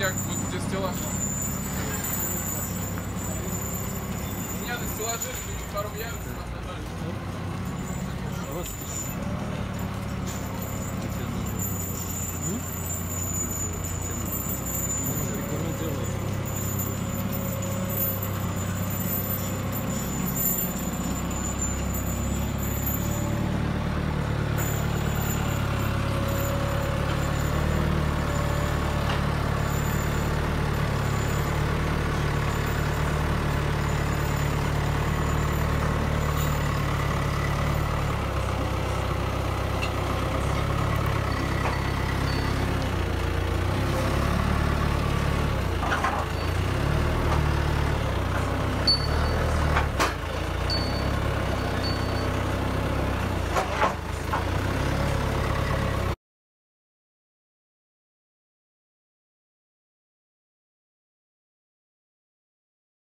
Я вот где стеллаж. У меня на стеллаже пару ярд. Вот.